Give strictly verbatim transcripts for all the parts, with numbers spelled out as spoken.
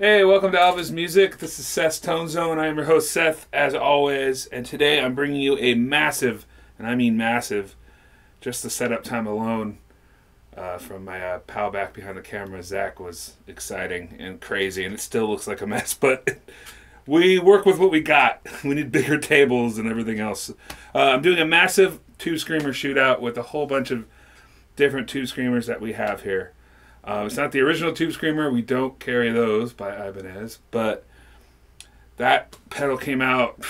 Hey, welcome to Alva's Music. This is Seth's Tone Zone. I am your host, Seth, as always. And today I'm bringing you a massive, and I mean massive, just the setup time alone uh, from my uh, pal back behind the camera, Zach, was exciting and crazy. And it still looks like a mess, but we work with what we got. We need bigger tables and everything else. Uh, I'm doing a massive Tube Screamer shootout with a whole bunch of different Tube Screamers that we have here. Uh, it's not the original Tube Screamer. We don't carry those by Ibanez, but that pedal came out,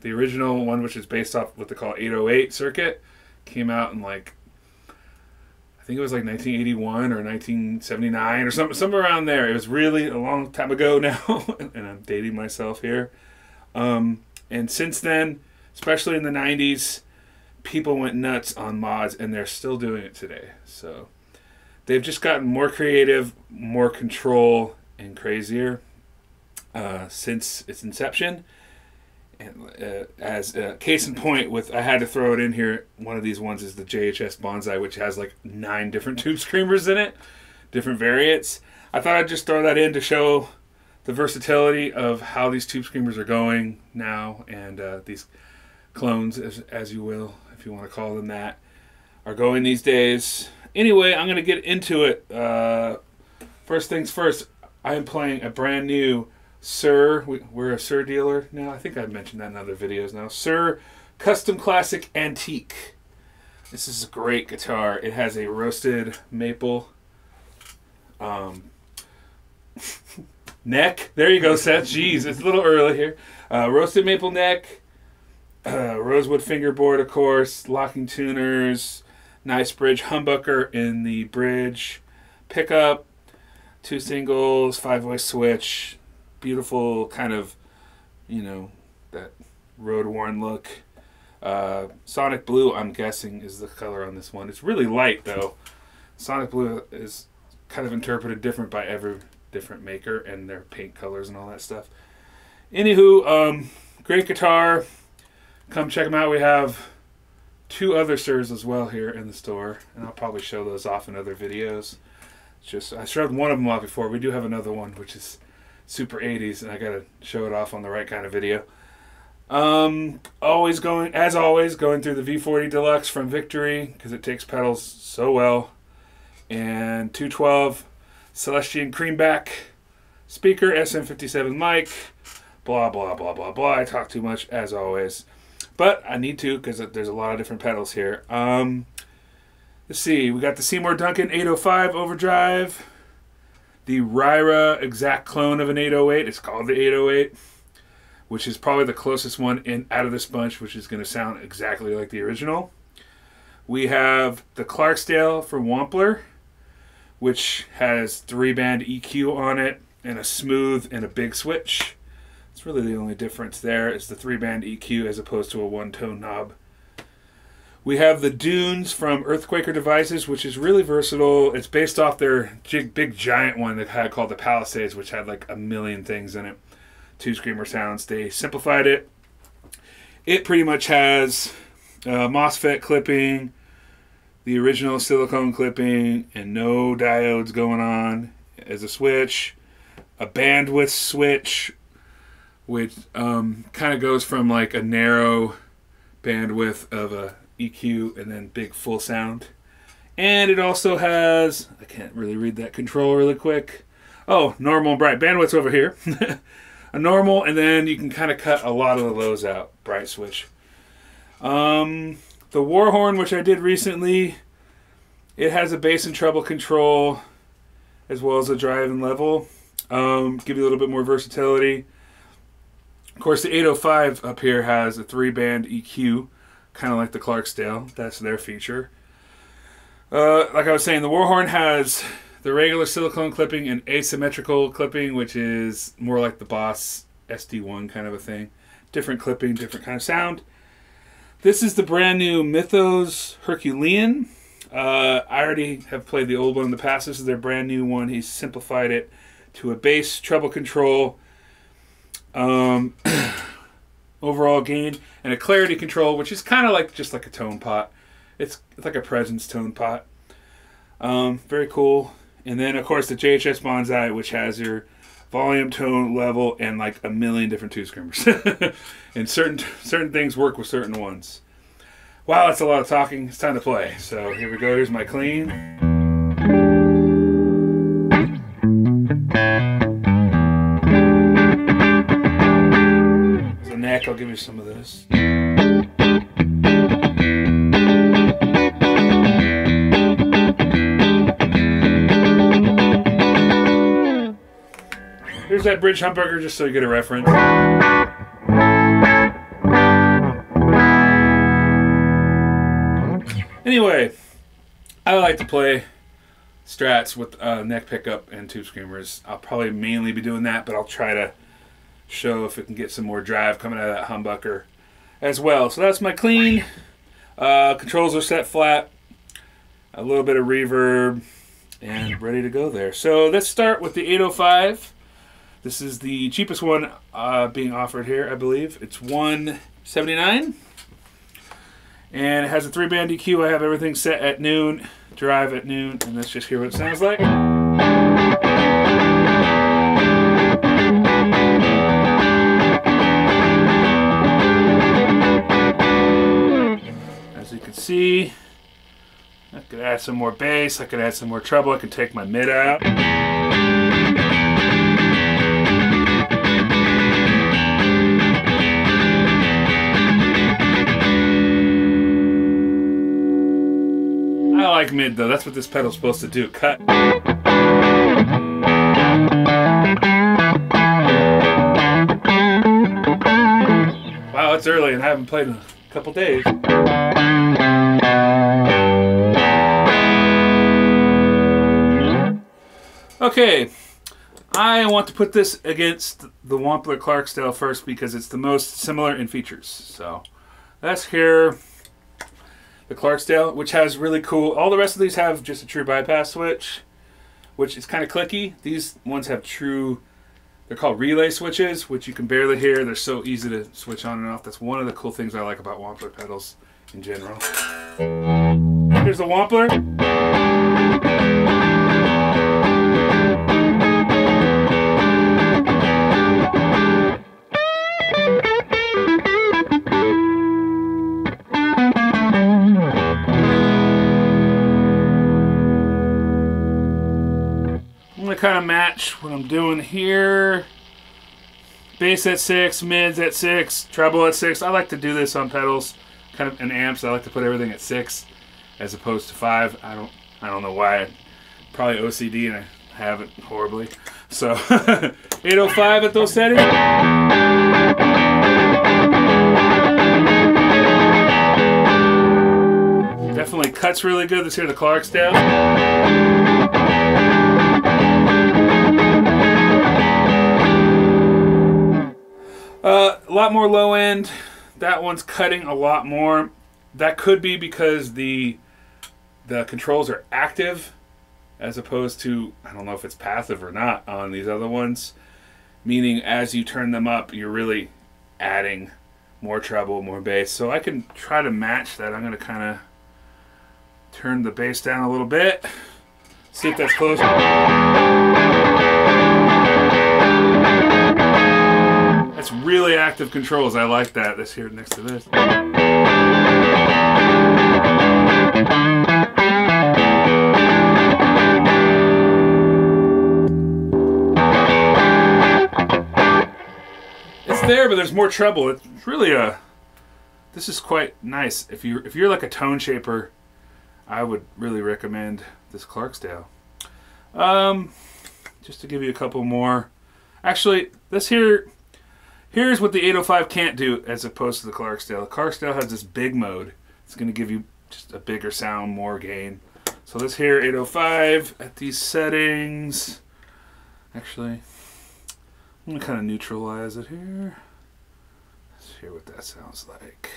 the original one, which is based off what they call eight oh eight circuit, came out in like, I think it was like nineteen eighty-one or nineteen seventy-nine or something, somewhere around there. It was really a long time ago now, and I'm dating myself here. Um, and since then, especially in the nineties, people went nuts on mods, and they're still doing it today. So they've just gotten more creative, more control, and crazier uh, since its inception. And uh, as a case in point, with I had to throw it in here, one of these ones is the J H S Bonsai, which has like nine different Tube Screamers in it, different variants. I thought I'd just throw that in to show the versatility of how these Tube Screamers are going now, and uh, these clones, as, as you will, if you want to call them that, are going these days. Anyway, I'm going to get into it. Uh, first things first, I am playing a brand new Sir. We, we're a Sir dealer now. I think I've mentioned that in other videos now. Sir Custom Classic Antique. This is a great guitar. It has a roasted maple um, neck. There you go, Seth. Jeez, it's a little early here. Uh, roasted maple neck, uh, rosewood fingerboard, of course, locking tuners. Nice bridge humbucker in the bridge pickup, two singles, five voice switch, beautiful kind of, you know, that road worn look. Uh, Sonic Blue, I'm guessing, is the color on this one. It's really light though. Sonic Blue is kind of interpreted different by every different maker and their paint colors and all that stuff. Anywho, um, great guitar. Come check them out. We have two other Sirs as well here in the store, and I'll probably show those off in other videos. Just I showed one of them off before. We do have another one which is super eighties, and I gotta show it off on the right kind of video. Um, always going as always going through the V forty Deluxe from Victory because it takes pedals so well, and two twelve Celestion Creamback speaker, S M fifty-seven mic, blah blah blah blah blah. I talk too much as always. But I need to because there's a lot of different pedals here. Um, let's see. We got the Seymour Duncan eight oh five overdrive. The Ryra exact clone of an eight oh eight. It's called the eight oh eight, which is probably the closest one in out of this bunch, which is going to sound exactly like the original. We have the Clarksdale from Wampler, which has three-band E Q on it and a smooth and a big switch. It's really the only difference there is the three-band E Q as opposed to a one-tone knob. We have the Dunes from Earthquaker Devices, which is really versatile. It's based off their big, big giant one they had called the Palisades, which had like a million things in it. Tube Screamer sounds. They simplified it. It pretty much has uh, MOSFET clipping, the original silicone clipping, and no diodes going on as a switch. A bandwidth switch, which um, kind of goes from like a narrow bandwidth of a E Q and then big full sound. And it also has, I can't really read that control really quick. Oh, normal and bright. Bandwidth's over here. A normal, and then you can kind of cut a lot of the lows out. Bright switch. Um, the Warhorn, which I did recently, it has a bass and treble control as well as a drive and level. Um, give you a little bit more versatility. Of course, the eight oh five up here has a three-band E Q, kind of like the Clarksdale. That's their feature. Uh, like I was saying, the Warhorn has the regular silicone clipping and asymmetrical clipping, which is more like the Boss S D one kind of a thing. Different clipping, different kind of sound. This is the brand new Mythos Herculean. Uh, I already have played the old one in the past. This is their brand new one. He's simplified it to a bass treble control, Um, overall gain, and a clarity control, which is kind of like just like a tone pot. It's, it's like a presence tone pot. Um, very cool. And then, of course, the J H S Bonsai, which has your volume, tone, level, and like a million different Tube Screamers. And certain certain things work with certain ones. Wow, that's a lot of talking. It's time to play. So here we go. Here's my clean. I'll give you some of this. Here's that bridge humbucker, just so you get a reference. Anyway, I like to play strats with uh, neck pickup and Tube Screamers. I'll probably mainly be doing that, but I'll try to show if we can get some more drive coming out of that humbucker as well. So that's my clean. Uh, controls are set flat, a little bit of reverb, and ready to go there. So let's start with the eight oh five. This is the cheapest one uh, being offered here, I believe. It's one seventy-nine, and it has a three-band E Q. I have everything set at noon, drive at noon, and let's just hear what it sounds like. See, I could add some more bass, I could add some more treble, I could take my mid out. I like mid though, that's what this pedal's supposed to do, cut. Wow, it's early and I haven't played in a couple days. Okay, I want to put this against the Wampler Clarksdale first because it's the most similar in features. So let's hear the Clarksdale, which has really cool, all the rest of these have just a true bypass switch, which is kind of clicky. These ones have true, they're called relay switches, which you can barely hear. They're so easy to switch on and off. That's one of the cool things I like about Wampler pedals in general. Here's the Wampler. Kind of match what I'm doing here. Bass at six, mids at six, treble at six. I like to do this on pedals, kind of in amps. I like to put everything at six as opposed to five. I don't, I don't know why. Probably O C D, and I have it horribly. So eight oh five at those settings. Definitely cuts really good. Let's hear the Clarksdale. Uh, a lot more low end. That one's cutting a lot more. That could be because the the controls are active as opposed to, I don't know if it's passive or not on these other ones, meaning as you turn them up you're really adding more treble, more bass. So I can try to match that. I'm going to kind of turn the bass down a little bit, see if that's close. That's really active controls. I like that. This here next to this. It's there, but there's more treble. It's really a. This is quite nice. If you if you're like a tone shaper, I would really recommend this Clarksdale. Um, just to give you a couple more. Actually, this here. Here's what the eight oh five can't do as opposed to the Clarksdale. The Clarksdale has this big mode. It's going to give you just a bigger sound, more gain. So let's hear eight oh five at these settings. Actually, I'm going to kind of neutralize it here. Let's hear what that sounds like.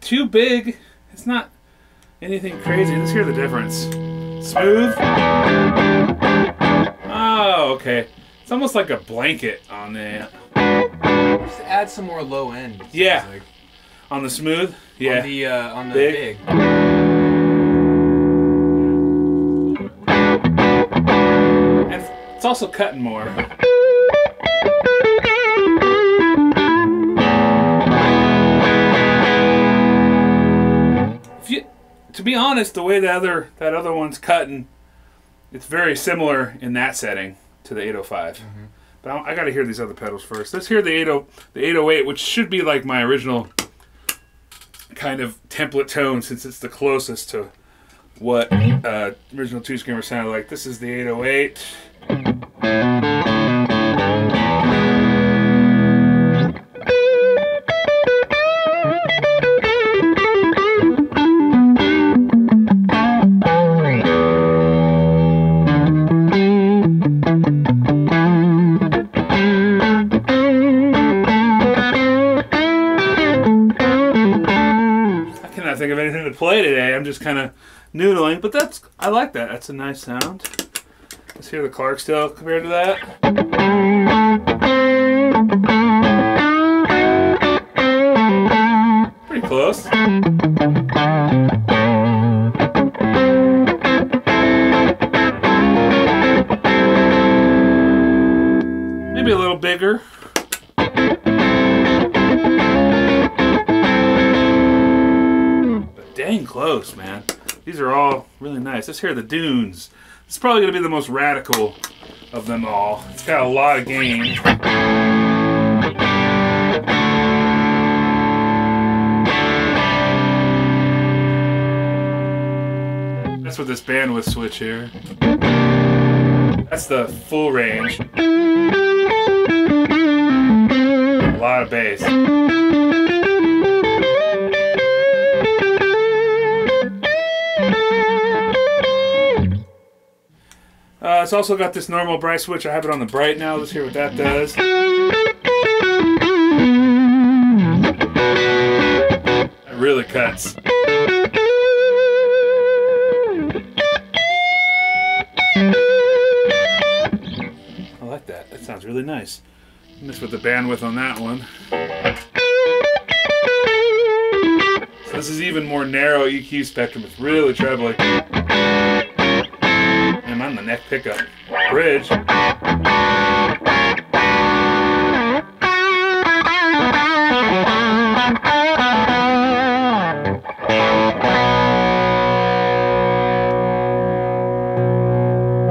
Too too big. It's not anything crazy. Let's hear the difference. Smooth. Oh, okay. It's almost like a blanket on the... Just add some more low end. Yeah. Like. On the smooth? Yeah. On the, uh, on the big. big. It's also cutting more. If you, to be honest, the way that other that other one's cutting, it's very similar in that setting to the eight oh five. Mm-hmm. But I, I got to hear these other pedals first. Let's hear the eight oh eight, which should be like my original kind of template tone, since it's the closest to what uh, original Tube Screamer sounded like. This is the eight oh eight. I cannot think of anything to play today. I'm just kind of noodling, but that's, I like that. That's a nice sound. Let's hear the Clarksdale compared to that. Pretty close. Maybe a little bigger. But dang close, man. These are all really nice. Let's hear the Dunes. It's probably going to be the most radical of them all. It's got a lot of gain. That's with this bandwidth switch here. That's the full range. A lot of bass. Uh, it's also got this normal bright switch. I have it on the bright now. Let's hear what that does. That really cuts. I like that. That sounds really nice. Mix with the bandwidth on that one. So this is even more narrow E Q spectrum. It's really trebling. On the neck pickup bridge.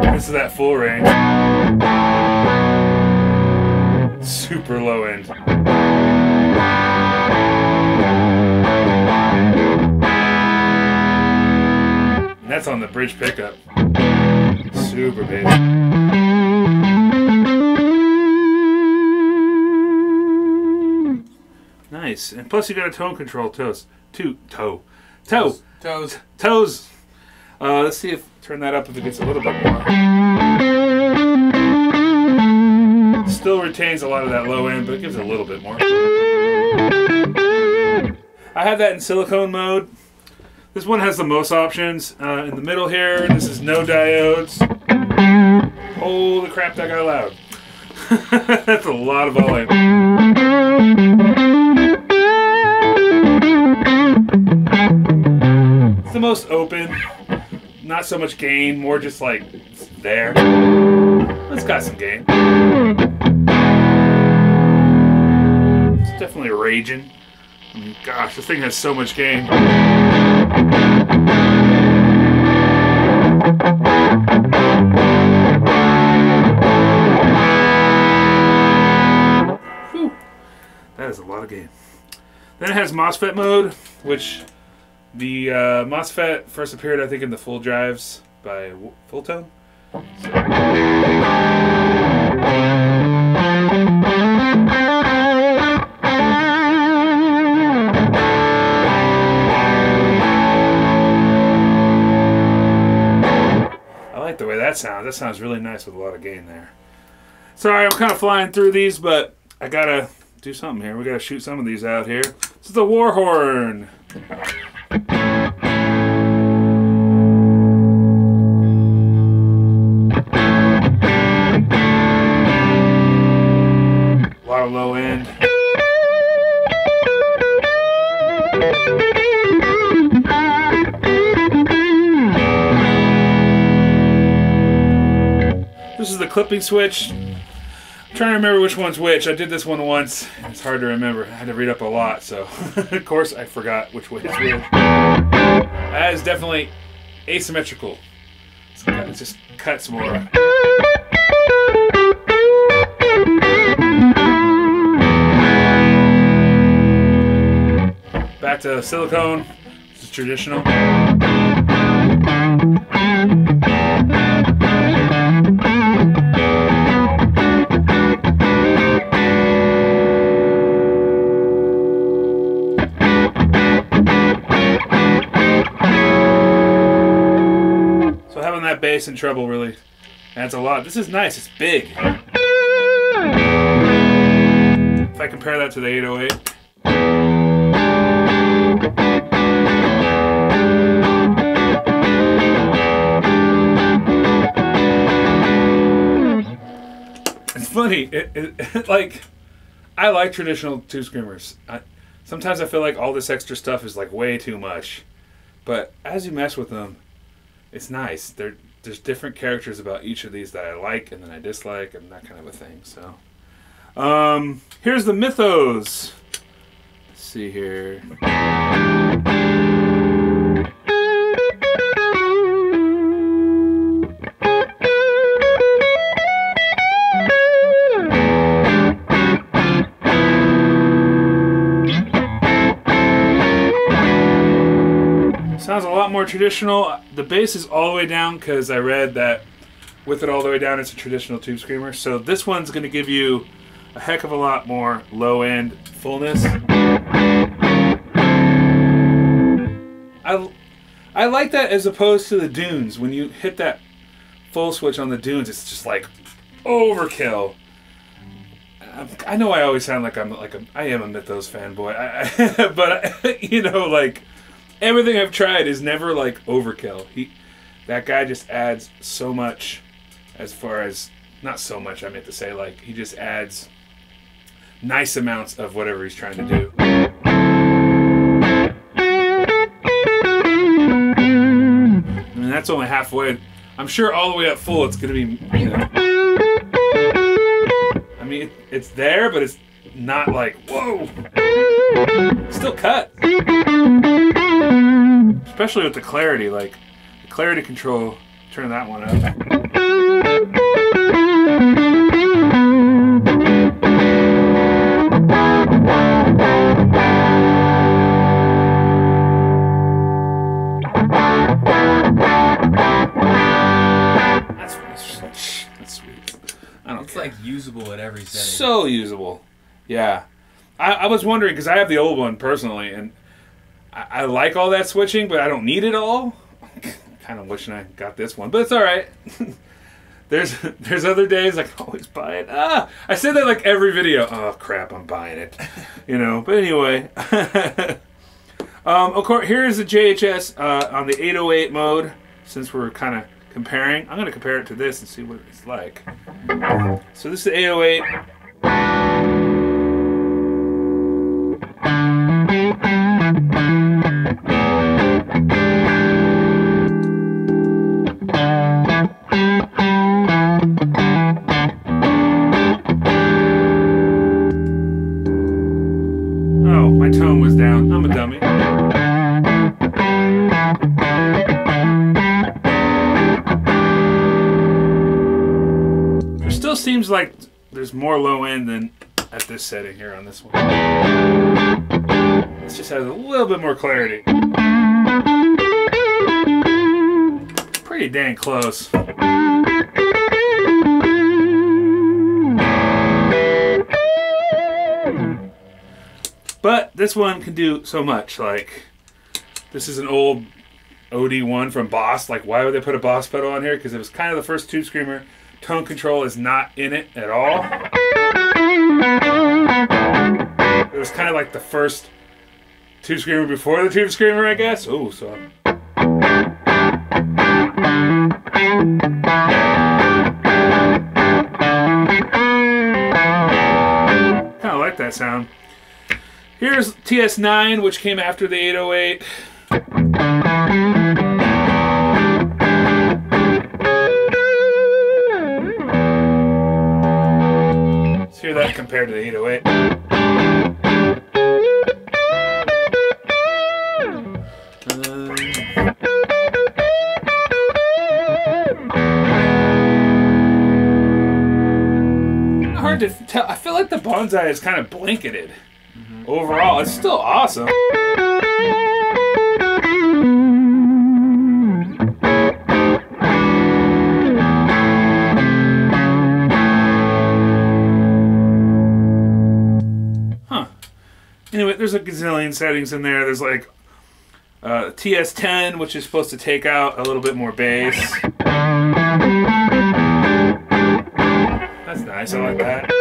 This is that full range. Super low end. And that's on the bridge pickup. Super bass. Nice, and plus you got a tone control toes, two toe, toe, toes, toes. Uh, let's see if turn that up if it gets a little bit more. Still retains a lot of that low end, but it gives it a little bit more. I have that in silicone mode. This one has the most options. Uh, in the middle here, this is no diodes. Holy crap, that got loud. That's a lot of volume. It's the most open. Not so much gain, more just like it's there. It's got some gain. It's definitely raging. I mean, gosh, this thing has so much gain. Whew. That is a lot of gain. Then it has MOSFET mode, which the uh, MOSFET first appeared, I think, in the Full Drives by Fulltone. The way that sounds, that sounds really nice with a lot of gain there. Sorry, I'm kind of flying through these, but I gotta do something here. We gotta shoot some of these out here. This is the Warhorn. A lot of low end. This is the clipping switch. I'm trying to remember which one's which. I did this one once. It's hard to remember. I had to read up a lot, so of course I forgot which way is which. That is definitely asymmetrical. So it just cuts more. Back to silicone. This is traditional. Bass and treble really adds a lot. This is nice, it's big. If I compare that to the eight oh eight. It's funny, it, it, it, like, I like traditional Tube Screamers. I, sometimes I feel like all this extra stuff is like way too much. But as you mess with them, it's nice. They're There's different characters about each of these that I like and then I dislike and that kind of a thing. So, um, here's the Mythos. Let's see here. Sounds a lot more traditional. The bass is all the way down because I read that with it all the way down it's a traditional Tube Screamer. So this one's going to give you a heck of a lot more low-end fullness. I, I like that as opposed to the Dunes. When you hit that full switch on the Dunes, it's just like overkill. I, I know I always sound like I'm like a, I am a Mythos fanboy, I, I, but I, you know, like, everything I've tried is never like overkill. He, that guy just adds so much as far as, not so much I meant to say, like he just adds nice amounts of whatever he's trying to do. I mean, that's only halfway. I'm sure all the way up full it's gonna be, you know. I mean, it, it's there, but it's not like, whoa. Still cut. Especially with the clarity, like the clarity control, turn that one up. That's, that's, that's sweet. I don't it's care. Like usable at every setting. So usable. Yeah. I, I was wondering, because I have the old one personally, and I, I like all that switching, but I don't need it all. Kind of wishing I got this one, but it's all right. there's there's other days I can always buy it. Ah, I said that like every video. Oh crap, I'm buying it, you know. But anyway, um, of course here is the J H S uh, on the eight oh eight mode. Since we're kind of comparing, I'm gonna compare it to this and see what it's like. So this is the eight oh eight. Seems like there's more low end than at this setting here on this one. This just has a little bit more clarity. Pretty dang close. But this one can do so much. Like, this is an old O D one from Boss. Like, why would they put a Boss pedal on here? Because it was kind of the first Tube Screamer. Tone control is not in it at all. It was kind of like the first Tube Screamer before the Tube Screamer, I guess? Oh, so. I kinda like that sound. Here's T S nine, which came after the eight oh eight. Let's hear that compared to the eight oh eight. Um, hard to tell. I feel like the Bonsai is kind of blanketed. Overall, it's still awesome. Huh. Anyway, there's a gazillion settings in there. There's like uh, T S ten, which is supposed to take out a little bit more bass. That's nice, I like that.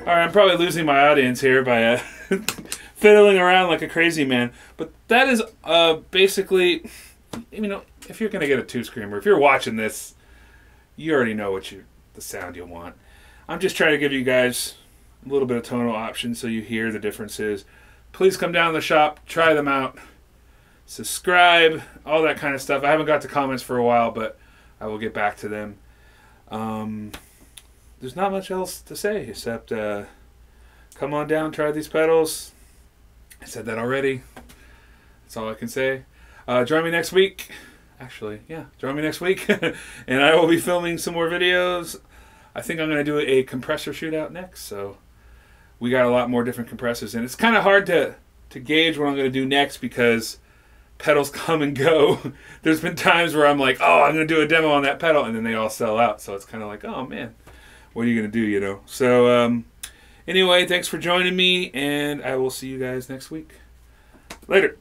Alright, I'm probably losing my audience here by uh, fiddling around like a crazy man. But that is uh, basically, you know, if you're going to get a Tube Screamer, if you're watching this, you already know what you, the sound you want. I'm just trying to give you guys a little bit of tonal options so you hear the differences. Please come down to the shop, try them out, subscribe, all that kind of stuff. I haven't got to comments for a while, but I will get back to them. Um... There's not much else to say except uh, come on down, try these pedals. I said that already. That's all I can say. Uh, join me next week. Actually, yeah, join me next week. And I will be filming some more videos. I think I'm going to do a compressor shootout next. So we got a lot more different compressors. And it's kind of hard to, to gauge what I'm going to do next because pedals come and go. There's been times where I'm like, oh, I'm going to do a demo on that pedal. And then they all sell out. So it's kind of like, oh, man. What are you going to do, you know? So, um, anyway, thanks for joining me, and I will see you guys next week. Later.